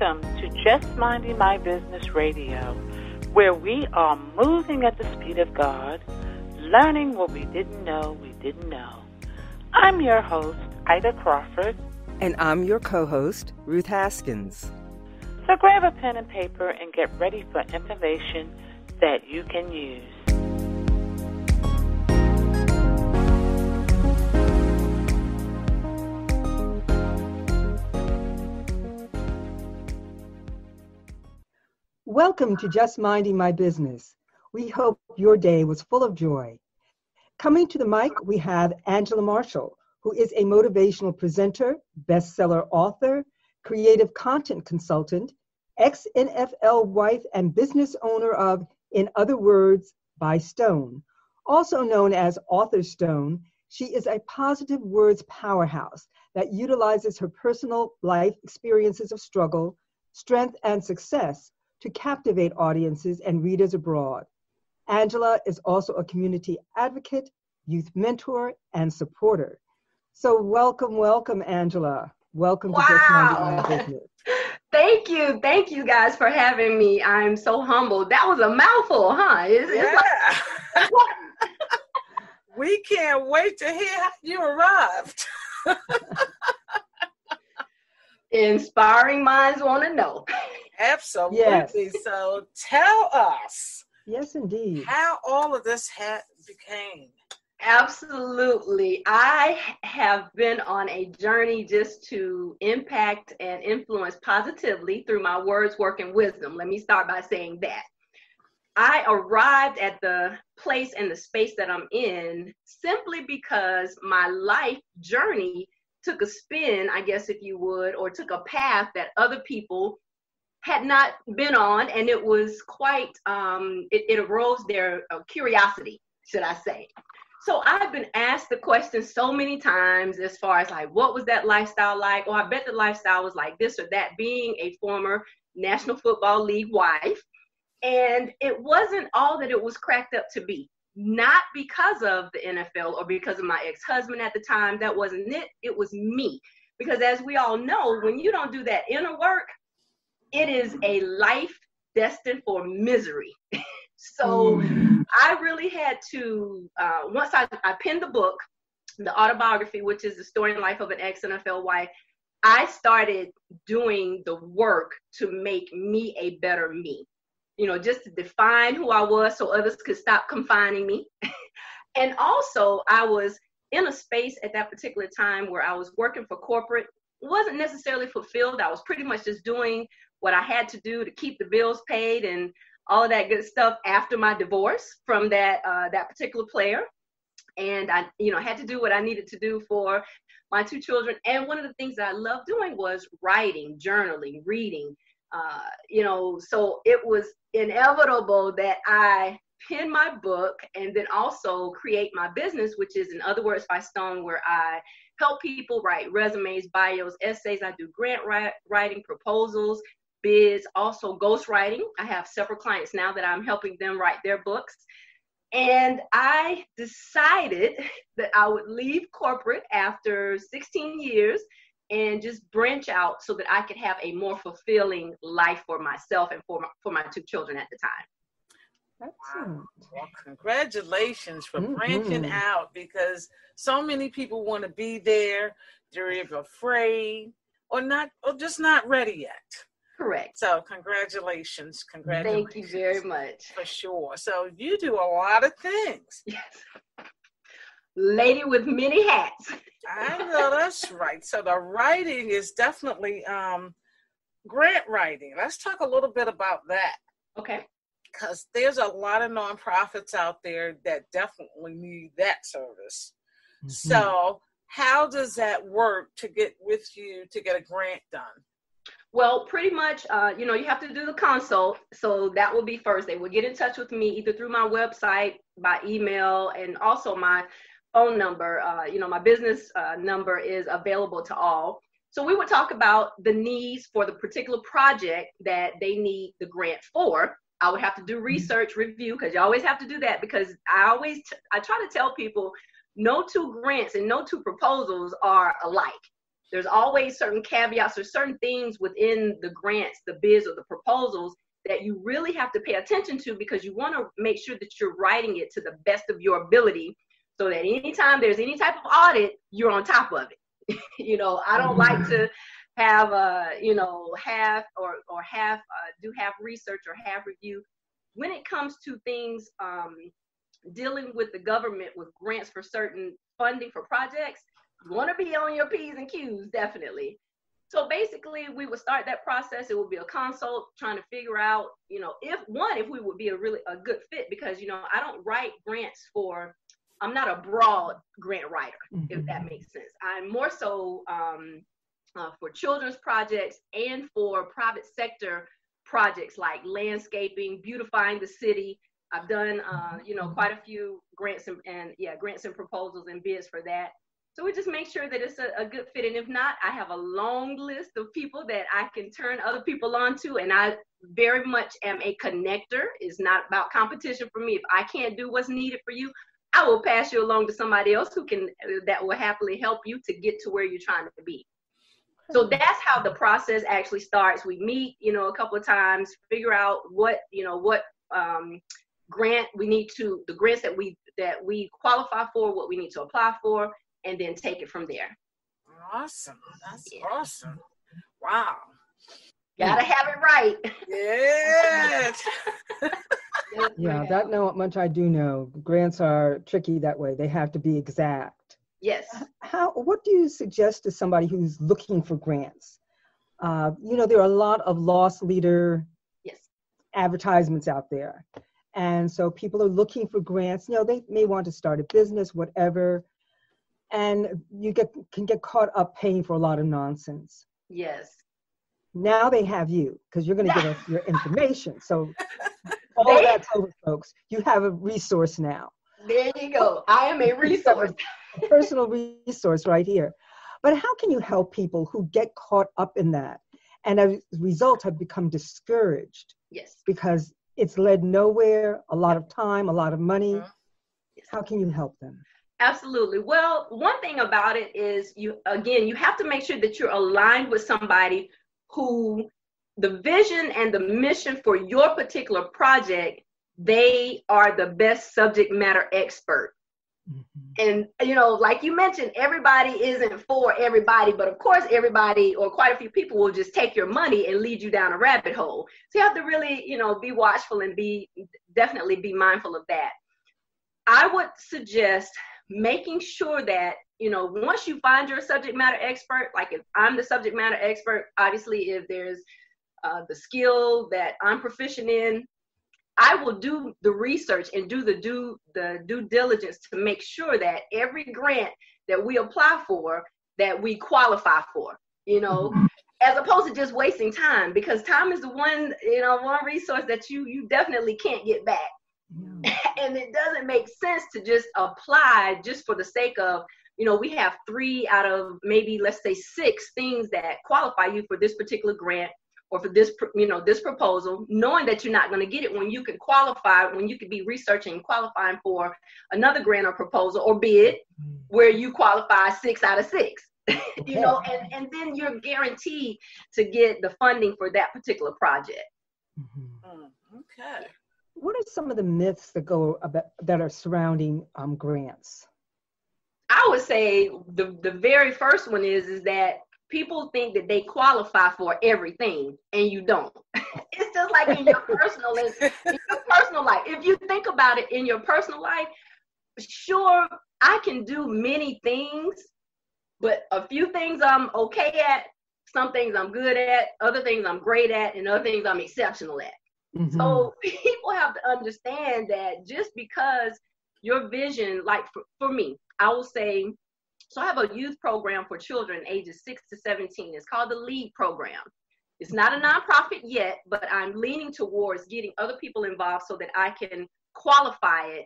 Welcome to Just Minding My Business Radio, where we are moving at the speed of God, learning what we didn't know. I'm your host, Ida Crawford. And I'm your co-host, Ruth Haskins. So grab a pen and paper and get ready for information that you can use. Welcome to Just Minding My Business. We hope your day was full of joy. Coming to the mic, we have Angela Marshall, who is a motivational presenter, bestseller author, creative content consultant, ex-NFL wife, and business owner of In Other Words, By Stone. Also known as Author Stone, she is a positive words powerhouse that utilizes her personal life experiences of struggle, strength, and success to captivate audiences and readers abroad. Angela is also a community advocate, youth mentor, and supporter. So welcome, Angela. Welcome to Just Minding My Business. Thank you guys for having me. I'm so humbled. That was a mouthful, huh? It's like, we can't wait to hear how you arrived. Inspiring minds want to know. Absolutely. Yes. So tell us. Yes, indeed. How all of this became. Absolutely. I have been on a journey just to impact and influence positively through my words, work, and wisdom. Let me start by saying that. I arrived at the place and the space that I'm in simply because my life journey took a spin, I guess if you would, or took a path that other people had not been on, and it was quite, it arose their curiosity, should I say. So I've been asked the question so many times as far as like, what was that lifestyle like? Or I bet the lifestyle was like this or that, being a former National Football League wife. And it wasn't all that it was cracked up to be, not because of the NFL or because of my ex-husband at the time. That wasn't it. It was me. Because as we all know, when you don't do that inner work, it is a life destined for misery. So I really had to, once I penned the book, the autobiography, which is the story and life of an ex-NFL wife, I started doing the work to make me a better me. You know, just to define who I was so others could stop confining me. And also I was in a space at that particular time where I was working for corporate. It wasn't necessarily fulfilled. I was pretty much just doing what I had to do to keep the bills paid and all of that good stuff after my divorce from that particular player. And I, you know, had to do what I needed to do for my two children. And one of the things that I loved doing was writing, journaling, reading, you know, so it was inevitable that I pen my book and then also create my business, which is In Other Words, By Stone, where I help people write resumes, bios, essays. I do grant writing, proposals, bids, also ghostwriting. I have several clients now that I'm helping them write their books. And I decided that I would leave corporate after 16 years and just branch out so that I could have a more fulfilling life for myself and for my two children at the time. Excellent. Well, congratulations for branching out, because so many people want to be there. They're either afraid or not, or just not ready yet. Correct. So congratulations. Thank you very much. For sure. So you do a lot of things. Yes. Lady with many hats. I know that's right. So the writing is definitely grant writing. Let's talk a little bit about that. Okay. Because there's a lot of nonprofits out there that definitely need that service. Mm-hmm. So how does that work to get with you to get a grant done? Well, pretty much, you know, you have to do the consult. So that will be first. They will get in touch with me either through my website, by email, and also my phone number. You know, my business number is available to all. So we would talk about the needs for the particular project that they need the grant for. I would have to do research, review, because you always have to do that, because I try to tell people no two grants and no two proposals are alike. There's always certain caveats or certain things within the grants, the bids, or the proposals that you really have to pay attention to, because you want to make sure that you're writing it to the best of your ability so that anytime there's any type of audit, you're on top of it. You know, I don't like to have, you know, half research or half review. When it comes to things dealing with the government, with grants for certain funding for projects, you want to be on your P's and Q's, definitely. So basically, we would start that process. It would be a consult trying to figure out, you know, if we would be a good fit, because, you know, I don't write grants I'm not a broad grant writer, if that makes sense. I'm more so for children's projects and for private sector projects like landscaping, beautifying the city. I've done, you know, quite a few grants grants and proposals and bids for that. So we just make sure that it's a good fit. And if not, I have a long list of people that I can turn other people on to. And I very much am a connector. It's not about competition for me. If I can't do what's needed for you, I will pass you along to somebody else that will happily help you to get to where you're trying to be. So that's how the process actually starts. We meet, you know, a couple of times, figure out what grant we need to, the grants that we qualify for, what we need to apply for, and then take it from there. Awesome. That's awesome. Wow. Gotta have it right. Yes. Yeah, that know much I do know. Grants are tricky that way. They have to be exact. Yes. What do you suggest to somebody who's looking for grants? You know, there are a lot of loss leader advertisements out there. And so people are looking for grants. You know, they may want to start a business, whatever. And you can get caught up paying for a lot of nonsense. Yes. Now they have you, because you're going to give us your information. So all that's over, folks. You have a resource now. There you go. I am a resource. A personal resource right here. But how can you help people who get caught up in that and as a result have become discouraged? Yes. Because it's led nowhere, a lot of time, a lot of money. Mm-hmm. Yes. How can you help them? Absolutely. Well, one thing about it is you have to make sure that you're aligned with somebody who the vision and the mission for your particular project, they are the best subject matter expert. Mm-hmm. And, you know, like you mentioned, everybody isn't for everybody, but of course everybody or quite a few people will just take your money and lead you down a rabbit hole. So you have to really, you know, be watchful and definitely be mindful of that. I would suggest making sure that, you know, once you find your subject matter expert, like if I'm the subject matter expert, obviously if there's the skill that I'm proficient in, I will do the research and do the due diligence to make sure that every grant that we apply for, that we qualify for, you know, as opposed to just wasting time, because time is the one, you know, one resource that you definitely can't get back. Yeah. And it doesn't make sense to just apply just for the sake of, you know, we have 3 out of maybe, let's say 6 things that qualify you for this particular grant or for this, you know, this proposal, knowing that you're not going to get it when you could qualify, when you could be researching and qualifying for another grant or proposal or bid where you qualify 6 out of 6, you know, and then you're guaranteed to get the funding for that particular project. Mm-hmm. Okay. What are some of the myths that are surrounding grants? I would say the very first one is that people think that they qualify for everything, and you don't. It's just like in your personal life. If you think about it in your personal life, sure, I can do many things, but a few things I'm okay at, some things I'm good at, other things I'm great at, and other things I'm exceptional at. Mm-hmm. So people have to understand that just because your vision, like for me, I will say, so I have a youth program for children ages 6 to 17. It's called the LEAD program. It's not a nonprofit yet, but I'm leaning towards getting other people involved so that I can qualify it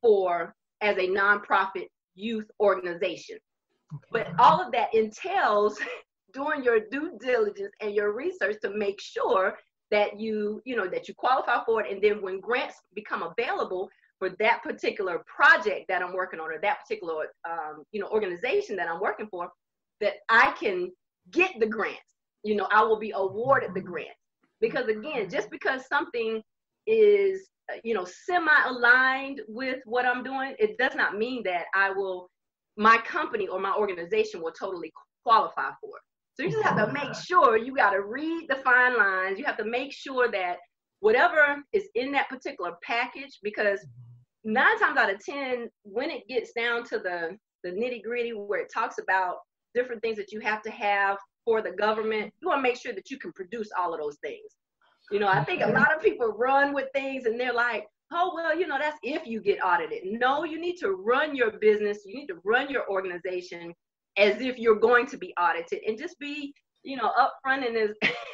for as a nonprofit youth organization. Okay. But all of that entails doing your due diligence and your research to make sure that you know, that you qualify for it. And then when grants become available for that particular project that I'm working on or that particular, you know, organization that I'm working for, that I can get the grants. You know, I will be awarded the grant. Because again, just because something is, you know, semi-aligned with what I'm doing, it does not mean that I will, my company or my organization will totally qualify for it. So you just have to make sure, you got to read the fine lines. You have to make sure that whatever is in that particular package, because 9 times out of 10, when it gets down to the nitty gritty, where it talks about different things that you have to have for the government, you want to make sure that you can produce all of those things. You know, I think a lot of people run with things and they're like, oh, well, you know, that's if you get audited. No, you need to run your business. You need to run your organization as if you're going to be audited, and just be, you know, upfront and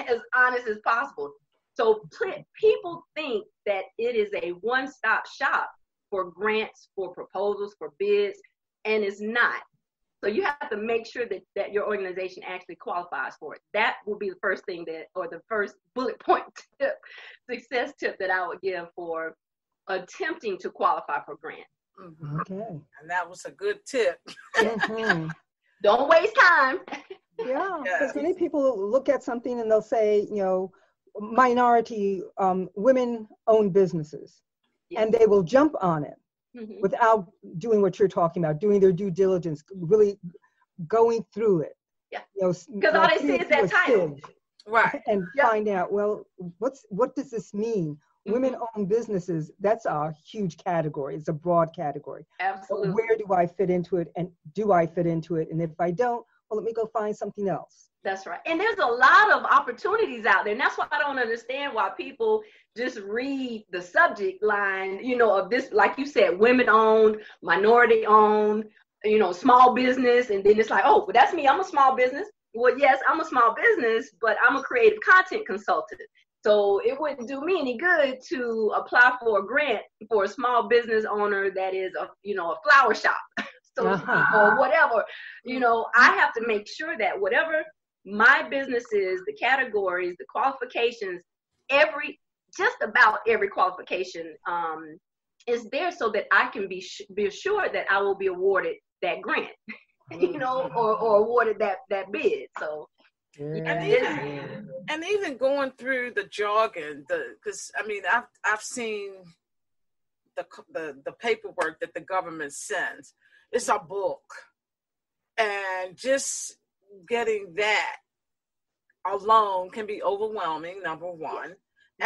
as honest as possible. So people think that it is a one-stop shop for grants, for proposals, for bids, and it's not. So you have to make sure that your organization actually qualifies for it. That will be the first thing the first bullet point tip, success tip that I would give for attempting to qualify for grant. Mm-hmm. Okay. And that was a good tip. Mm-hmm. Don't waste time. Yeah, because many people look at something and they'll say, you know, minority women-owned businesses, yes, and they will jump on it, mm-hmm, without doing what you're talking about, doing their due diligence, really going through it. Yeah, because you know, all they see is that title, right? And yep, find out, well, what does this mean? Mm-hmm. Women-owned businesses, that's a huge category. It's a broad category. Absolutely. So where do I fit into it, and do I fit into it? And if I don't, well, let me go find something else. That's right. And there's a lot of opportunities out there. And that's why I don't understand why people just read the subject line, you know, of this, like you said, women owned, minority owned, you know, small business. And then it's like, oh, well, that's me. I'm a small business. Well, yes, I'm a small business, but I'm a creative content consultant. So it wouldn't do me any good to apply for a grant for a small business owner that is, you know, a flower shop, so, uh-huh, or whatever. You know, I have to make sure that whatever my businesses, the categories, the qualifications, just about every qualification is there, so that I can be assured that I will be awarded that grant, you know, or awarded that bid. So, yeah. And even going through the jargon, because I mean, I've seen the paperwork that the government sends. It's a book, and just getting that alone can be overwhelming, number one, mm-hmm,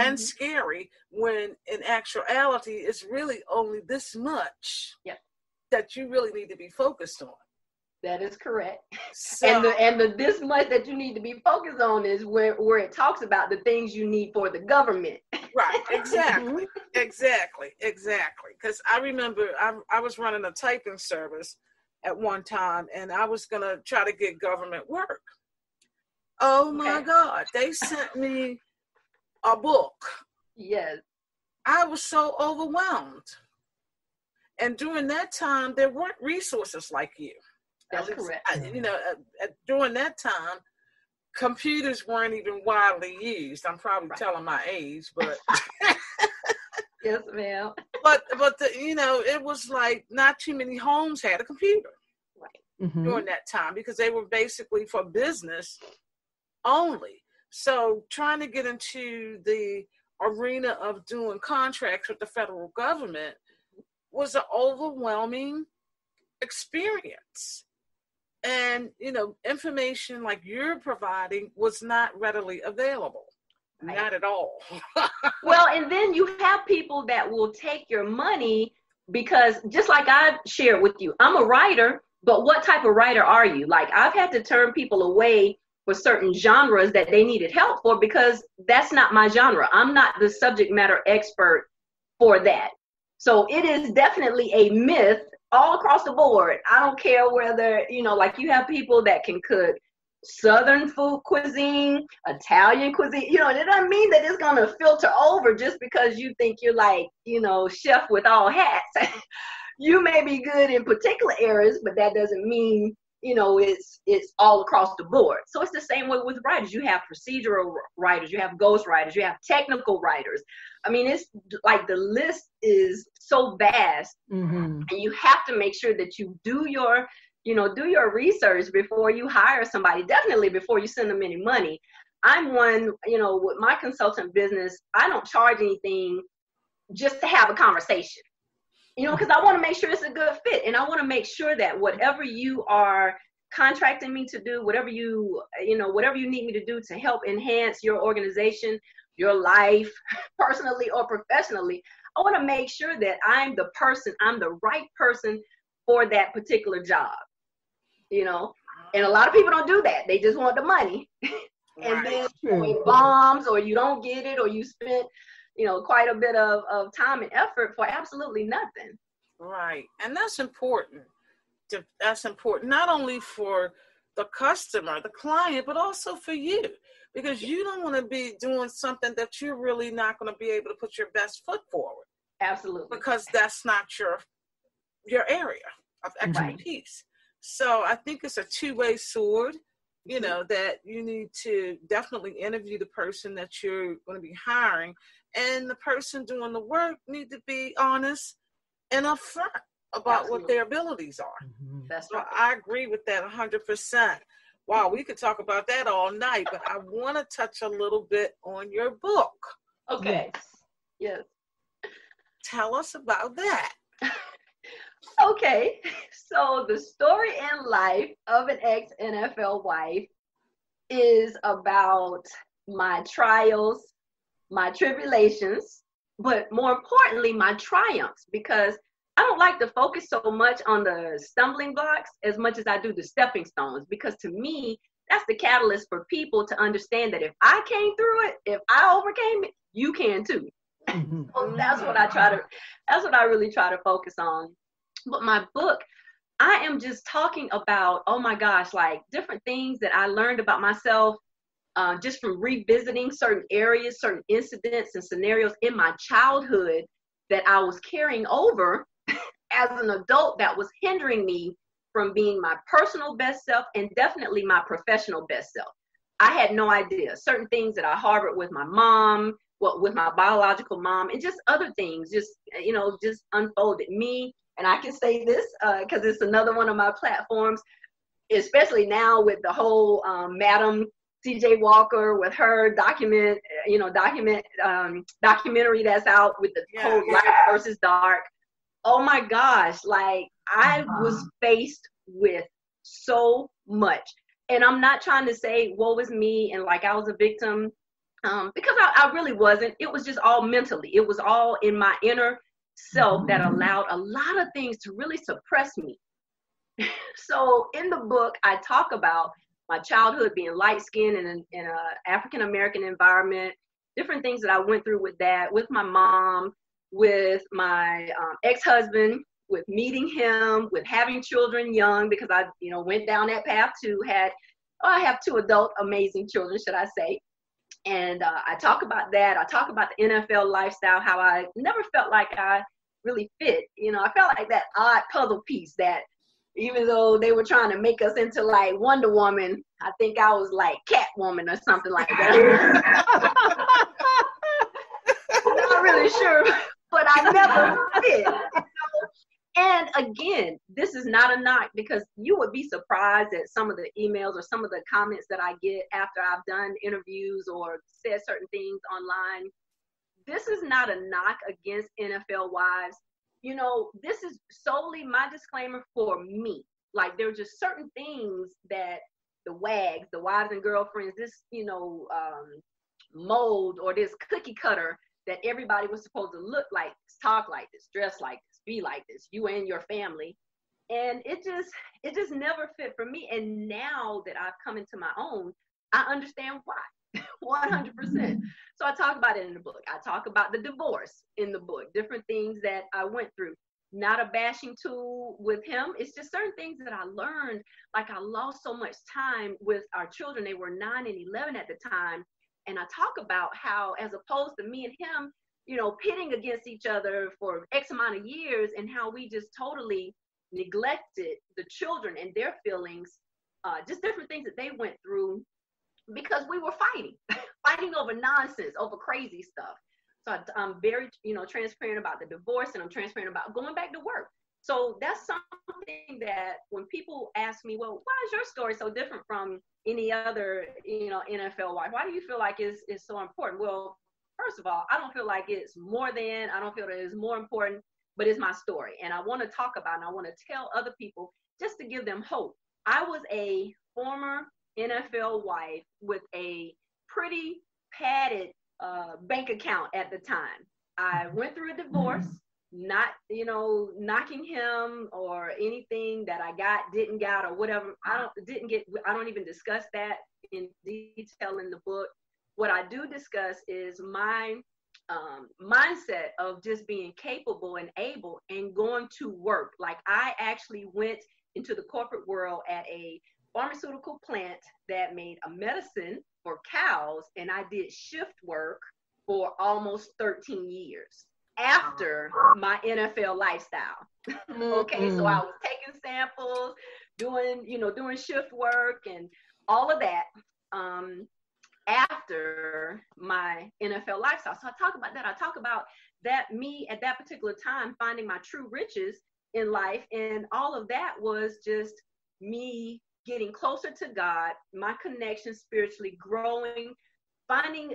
and scary, when in actuality it's really only this much, yeah, that you really need to be focused on. That is correct. So, and the this much that you need to be focused on is where it talks about the things you need for the government. Right, exactly. exactly. Because I remember I was running a typing service at one time, and I was going to try to get government work. Oh my God, they sent me a book. Yes. I was so overwhelmed. And during that time, there weren't resources like you. That's correct. You know, during that time, computers weren't even widely used. I'm probably telling my age, but... Yes, ma'am. But you know, it was like not too many homes had a computer, right, mm-hmm, during that time, because they were basically for business only. So trying to get into the arena of doing contracts with the federal government was an overwhelming experience. And, you know, information like you're providing was not readily available. Right. Not at all. Well, and then you have people that will take your money, because just like I shared with you, I'm a writer, but what type of writer are you? Like, I've had to turn people away for certain genres that they needed help for, because that's not my genre. I'm not the subject matter expert for that. So it is definitely a myth all across the board. I don't care whether, you know, like you have people that can cook Southern food cuisine, Italian cuisine, you know, it doesn't mean that it's going to filter over just because you think you're like, you know, chef with all hats. You may be good in particular areas, but that doesn't mean, you know, it's all across the board. So it's the same way with writers. You have procedural writers, you have ghost writers, you have technical writers. I mean, it's like the list is so vast, mm-hmm, and you have to make sure that you do your you know, do your research before you hire somebody, definitely before you send them any money. I'm one, you know, with my consultant business, I don't charge anything just to have a conversation, you know, because I want to make sure it's a good fit. And I want to make sure that whatever you are contracting me to do, whatever you need me to do to help enhance your organization, your life, personally or professionally, I want to make sure that I'm the right person for that particular job, you know. And a lot of people don't do that. They just want the money. And then it bombs, or you don't get it, or you spent, you know, quite a bit of time and effort for absolutely nothing. Right. And that's important. That's important not only for the customer, the client, but also for you, because you don't want to be doing something that you're really not going to be able to put your best foot forward. Absolutely. Because that's not your area of expertise. Right. So I think it's a two-way sword. You know, that you need to definitely interview the person that you're going to be hiring, and the person doing the work need to be honest and upfront about what their abilities are. Mm-hmm. That's right. So I agree with that 100%. Wow, we could talk about that all night, but I want to touch a little bit on your book. Okay. Yes. Tell us about that. Okay, so the story and life of an ex-NFL wife is about my trials, my tribulations, but more importantly, my triumphs, because I don't like to focus so much on the stumbling blocks as much as I do the stepping stones, because to me, that's the catalyst for people to understand that if I came through it, if I overcame it, you can too. Mm-hmm. So that's what I really try to focus on. But my book, I am just talking about, oh my gosh, like different things that I learned about myself just from revisiting certain areas, certain incidents and scenarios in my childhood that I was carrying over as an adult that was hindering me from being my personal best self and definitely my professional best self. I had no idea. Certain things that I harbored with my mom, with my biological mom, and just other things just unfolded me. And I can say this because it's another one of my platforms, especially now with the whole Madam C.J. Walker, with her documentary that's out with the whole light versus dark. Oh my gosh, like I was faced with so much. And I'm not trying to say woe is me and like I was a victim, because I really wasn't. It was just all mentally. It was all in my inner self that allowed a lot of things to really suppress me. So in the book, I talk about my childhood being light-skinned in an African-American environment, different things that I went through with that, with my mom, with my ex-husband, with meeting him, with having children young, because I, you know, went down that path to I have two adult amazing children, should I say. And I talk about that. I talk about the NFL lifestyle, how I never felt like I really fit. You know, I felt like that odd puzzle piece that even though they were trying to make us into like Wonder Woman, I think I was like Catwoman or something like that. I'm not really sure, but I never fit. And again, this is not a knock, because you would be surprised at some of the emails or some of the comments that I get after I've done interviews or said certain things online. This is not a knock against NFL wives. You know, this is solely my disclaimer for me. Like, there are just certain things that the WAGs, the wives and girlfriends, this, you know, mold or this cookie cutter that everybody was supposed to look like, talk like this, dress like this, be like this, you and your family. And it just never fit for me. And now that I've come into my own, I understand why, 100%. So I talk about it in the book. I talk about the divorce in the book, different things that I went through. Not a bashing tool with him. It's just certain things that I learned. Like, I lost so much time with our children. They were 9 and 11 at the time. And I talk about how, as opposed to me and him, you know, pitting against each other for X amount of years, and how we just totally neglected the children and their feelings, just different things that they went through, because we were fighting over nonsense, over crazy stuff. So I'm very, you know, transparent about the divorce, and I'm transparent about going back to work. So that's something that when people ask me, well, why is your story so different from any other, NFL wife? Why do you feel like it's so important? Well, first of all, I don't feel like it's more than, I don't feel that it's more important, but it's my story. And I want to talk about it, and I want to tell other people just to give them hope. I was a former NFL wife with a pretty padded bank account at the time. I went through a divorce, not, knocking him or anything that I got, didn't got, or whatever. I don't even discuss that in detail in the book. What I do discuss is my mindset of just being capable and able and going to work. Like, I actually went into the corporate world at a pharmaceutical plant that made a medicine for cows, and I did shift work for almost 13 years after my NFL lifestyle. Okay, so I was taking samples, doing shift work and all of that after my NFL lifestyle. So I talk about that, me at that particular time finding my true riches in life, and all of that was just me getting closer to God, my connection spiritually, growing, finding,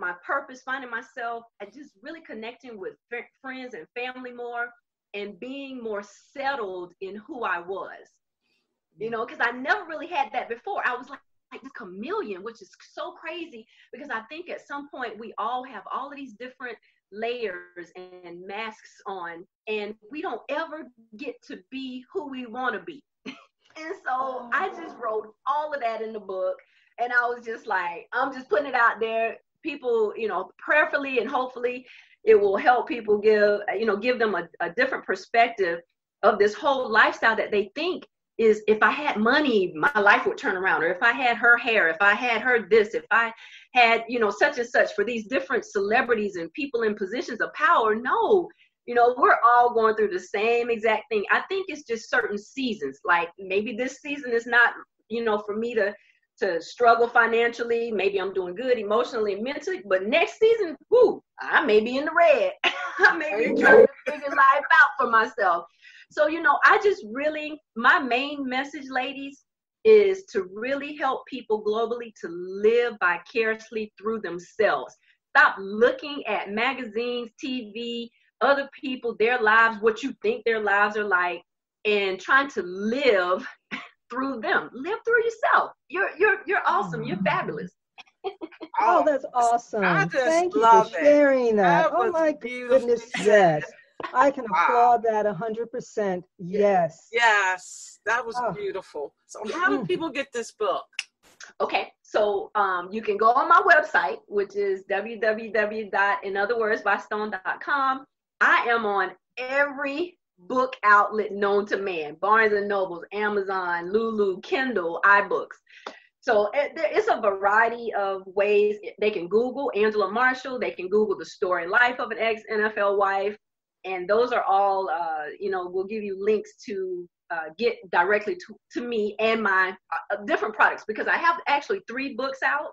my purpose, finding myself, and just really connecting with friends and family more, and being more settled in who I was, because I never really had that before. I was like the chameleon, which is so crazy, because I think at some point we all have all of these different layers and masks on, and we don't ever get to be who we want to be. And so I just wrote all of that in the book, and I was just like, I'm just putting it out there. People, prayerfully and hopefully it will help people give them a different perspective of this whole lifestyle that they think is, if I had money, my life would turn around, or if I had her hair, if I had her this, if I had, such and such, for these different celebrities and people in positions of power. No. We're all going through the same exact thing. I think it's just certain seasons. Like, maybe this season is not, for me to struggle financially. Maybe I'm doing good emotionally and mentally, but next season, I may be in the red. I may be trying to figure life out for myself. So, I just really, my main message, ladies, is to really help people globally to live vicariously through themselves. Stop looking at magazines, TV, other people, their lives, what you think their lives are like, and trying to live through them. Live through yourself. You're awesome. You're fabulous. Oh, that's awesome. Thank you for sharing that. Oh my goodness, yes. I can applaud that 100%. Yes. Yes, that was beautiful. So how do people get this book? Okay, so you can go on my website, which is www.inotherwordsbystone.com. I am on every book outlet known to man: Barnes & Nobles, Amazon, Lulu, Kindle, iBooks. So it's a variety of ways. They can Google Angela Marshall. They can Google the story and life of an ex-NFL wife. And those are all, will give you links to get directly to me and my different products, because I have actually 3 books out.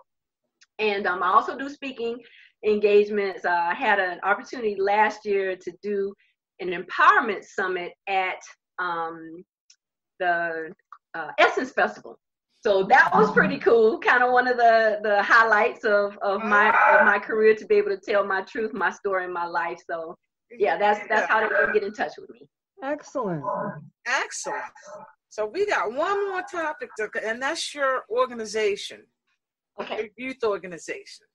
And I also do speaking engagements. I had an opportunity last year to do an empowerment summit at the Essence Festival. So that was pretty cool. Kind of one of the highlights of my career, to be able to tell my truth, my story, and my life. So yeah, that's how they can get in touch with me. Excellent. So we got one more topic, and that's your organization. Okay. Your youth organization.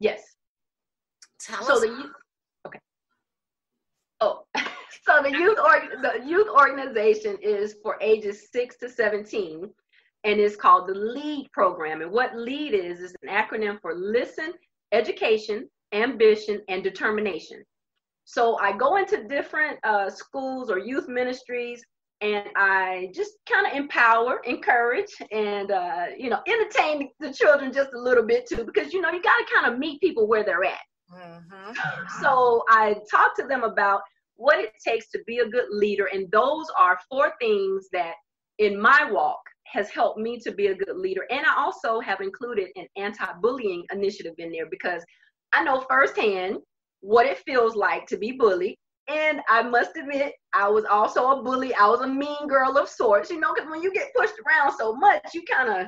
Yes. Tell us. So the youth organization is for ages 6 to 17, and it's called the LEAD program. And what LEAD is an acronym for Listen, Education, Ambition, and Determination. So I go into different schools or youth ministries, and I just kind of empower, encourage, and, entertain the children just a little bit too, because, you got to kind of meet people where they're at. Mm-hmm. So I talk to them about what it takes to be a good leader. And those are 4 things that in my walk has helped me to be a good leader. And I also have included an anti-bullying initiative in there, because I know firsthand what it feels like to be bullied And I must admit, I was also a bully. I was a mean girl of sorts, you know, because when you get pushed around so much, you kind of,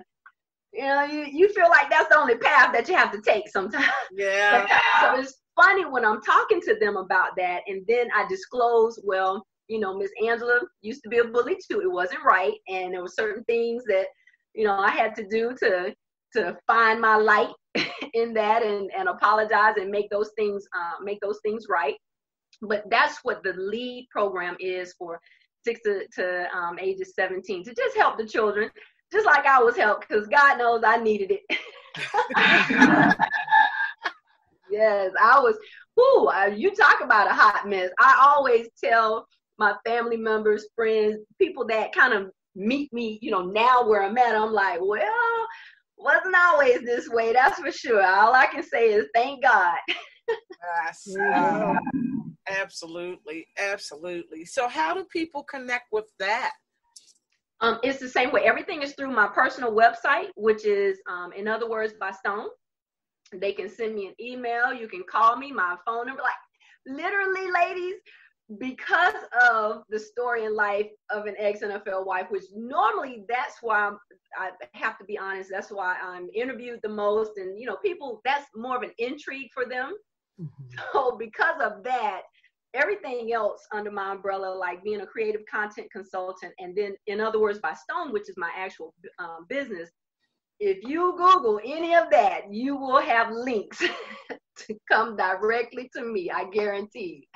you know, you feel like that's the only path that you have to take sometimes. Yeah. So it's funny when I'm talking to them about that. And then I disclose, well, you know, Miss Angela used to be a bully too. It wasn't right. And there were certain things that, you know, I had to do to find my light in that and apologize and make those things right. But that's what the LEAD program is for 6 to ages 17, to just help the children, just like I was helped, because God knows I needed it. Yes, I was, you talk about a hot mess. I always tell my family members, friends, people that kind of meet me, you know, now where I'm at, I'm like, well, wasn't always this way, that's for sure. All I can say is thank God. Yes. Absolutely. Absolutely. So how do people connect with that? It's the same way. Everything is through my personal website, which is, In Other Words, By Stone. They can send me an email. You can call me, my phone number. Like, literally, ladies, because of the story and life of an ex-NFL wife, which normally that's why I have to be honest. That's why I'm interviewed the most. And, you know, people, that's more of an intrigue for them. So because of that, everything else under my umbrella, like being a creative content consultant, and then In Other Words, By Stone, which is my actual business, if you Google any of that, you will have links to come directly to me, I guarantee.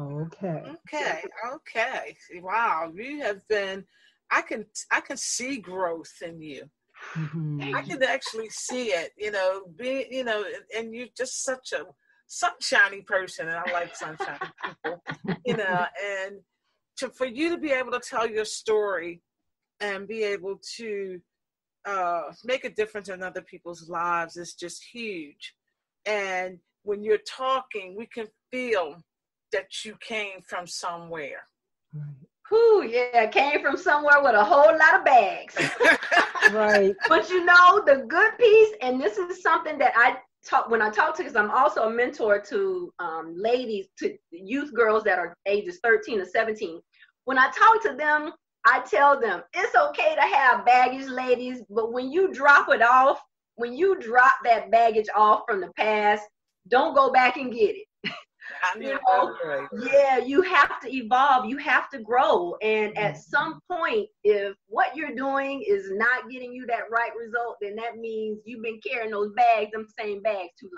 Okay. Wow, you have been, I can see growth in you. Mm-hmm. I can actually see it, you know, being, you know, and you're just such a sunshiny person, and I like sunshiny people, you know, and for you to be able to tell your story and be able to make a difference in other people's lives is just huge. And when you're talking, we can feel that you came from somewhere. Right. Whew, yeah, came from somewhere with a whole lot of bags. Right. But you know, the good piece, and this is something that I talk to, because I'm also a mentor to ladies, to youth girls that are ages 13 or 17. When I talk to them, I tell them, it's okay to have baggage, ladies, but when you drop it off, when you drop that baggage off from the past, don't go back and get it. You know, yeah, you have to evolve, you have to grow, and at some point, if what you're doing is not getting you that right result, then that means you've been carrying those bags, them same bags, too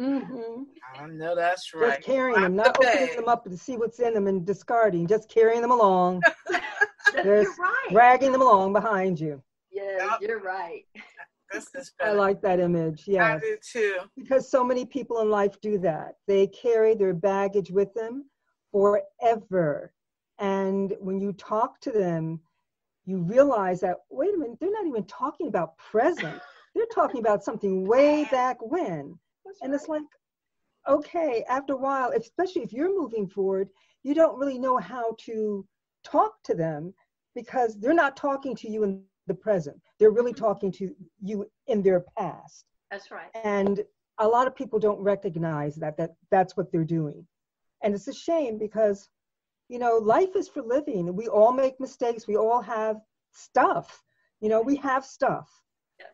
long. Mm-hmm. I know that's right. Just carrying them, not opening them up and see what's in them and discarding, just carrying them along. Just right. Dragging them along behind you. Yeah, yep. You're right. I like that image. Yes. I do too. Because so many people in life do that. They carry their baggage with them forever. And when you talk to them, you realize that, wait a minute, they're not even talking about present. They're talking about something way back when. And it's like, okay, after a while, especially if you're moving forward, you don't really know how to talk to them because they're not talking to you in the present. They're really talking to you in their past. That's right. And a lot of people don't recognize that's what they're doing. And it's a shame because, you know, life is for living. We all make mistakes. We all have stuff. You know, we have stuff,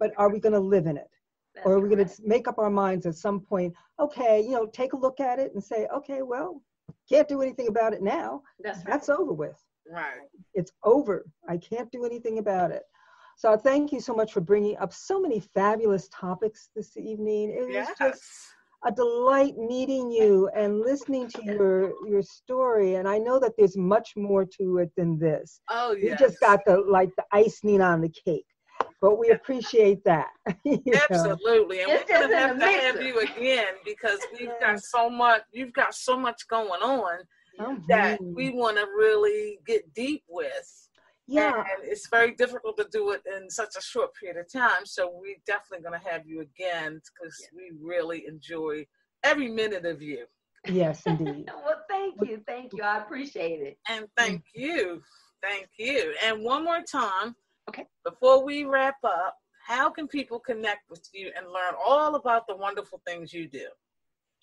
but are we going to live in it? Or are we going to make up our minds at some point, okay, you know, take a look at it and say, okay, well, can't do anything about it now. That's over with. Right. It's over. I can't do anything about it. So thank you so much for bringing up so many fabulous topics this evening. It was just a delight meeting you and listening to your story. And I know that there's much more to it than this. Oh, yeah. You just got the icing on the cake. But we appreciate that. Absolutely. And we're going to have to have you again because we've got so much. You've got so much going on that we want to really get deep with. Yeah, and it's very difficult to do it in such a short period of time. So we're definitely going to have you again because we really enjoy every minute of you. Yes, indeed. Well, thank you. I appreciate it. And thank you. And one more time, okay, before we wrap up, how can people connect with you and learn all about the wonderful things you do?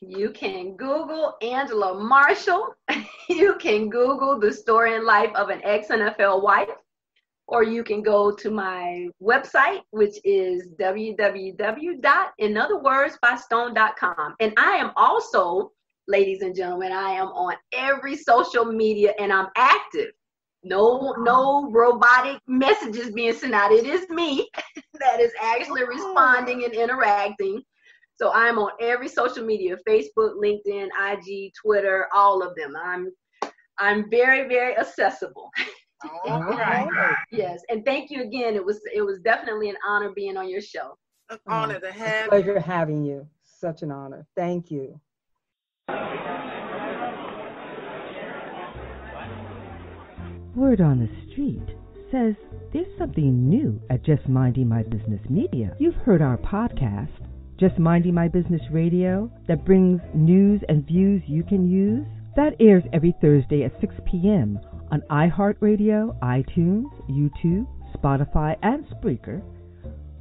You can Google Angela Marshall. You can Google the story and life of an ex-NFL wife. Or you can go to my website, which is www.inotherwordsbystone.com. And I am also, ladies and gentlemen, I am on every social media and I'm active. No robotic messages being sent out. It is me that is actually responding and interacting. So I'm on every social media, Facebook, LinkedIn, IG, Twitter, all of them. I'm very, very accessible. All right. Yes, and thank you again. It was definitely an honor being on your show. An honor to have. A pleasure having you. Such an honor. Thank you. Word on the street says there's something new at Just Minding My Business Media. You've heard our podcast, Just Minding My Business Radio, that brings news and views you can use. That airs every Thursday at 6 p.m. on iHeartRadio, iTunes, YouTube, Spotify, and Spreaker.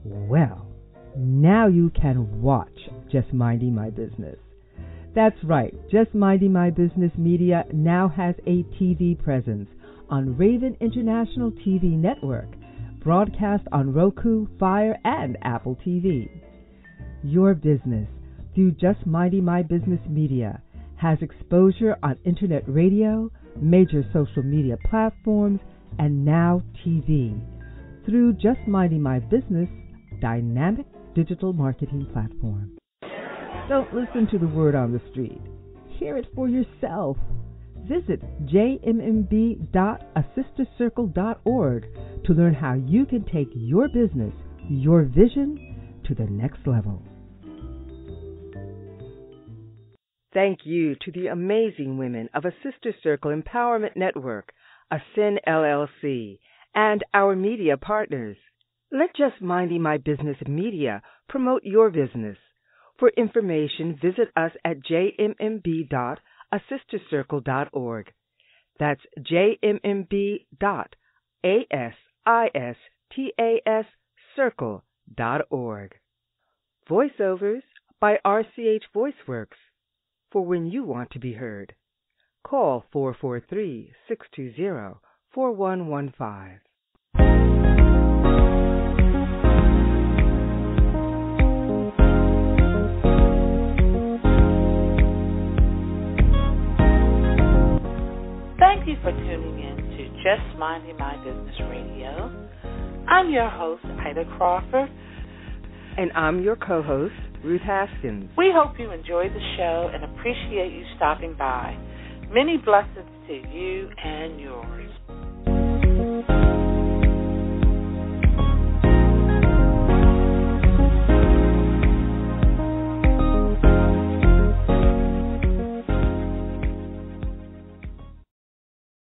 Well, now you can watch Just Minding My Business. That's right, Just Minding My Business Media now has a TV presence on Raven International TV Network, broadcast on Roku, Fire, and Apple TV. Your business, through Just Minding My Business Media, has exposure on internet radio, major social media platforms, and now TV through Just Minding My Business dynamic digital marketing platform. Don't listen to the word on the street. Hear it for yourself. Visit jmmb.asistacircle.org to learn how you can take your business, your vision, to the next level. Thank you to the amazing women of A Sista's Circle Empowerment Network, ASCEN LLC, and our media partners. Let Just Minding My Business Media promote your business. For information, visit us at jmmb.asistacircle.org. That's jmmb.asistacircle.org. Voiceovers by RCH VoiceWorks. For when you want to be heard, call 443-620-4115. Thank you for tuning in to Just Minding My Business Radio. I'm your host, Ida Crawford. And I'm your co-host, Ruth Haskins. We hope you enjoyed the show and appreciate you stopping by. Many blessings to you and yours.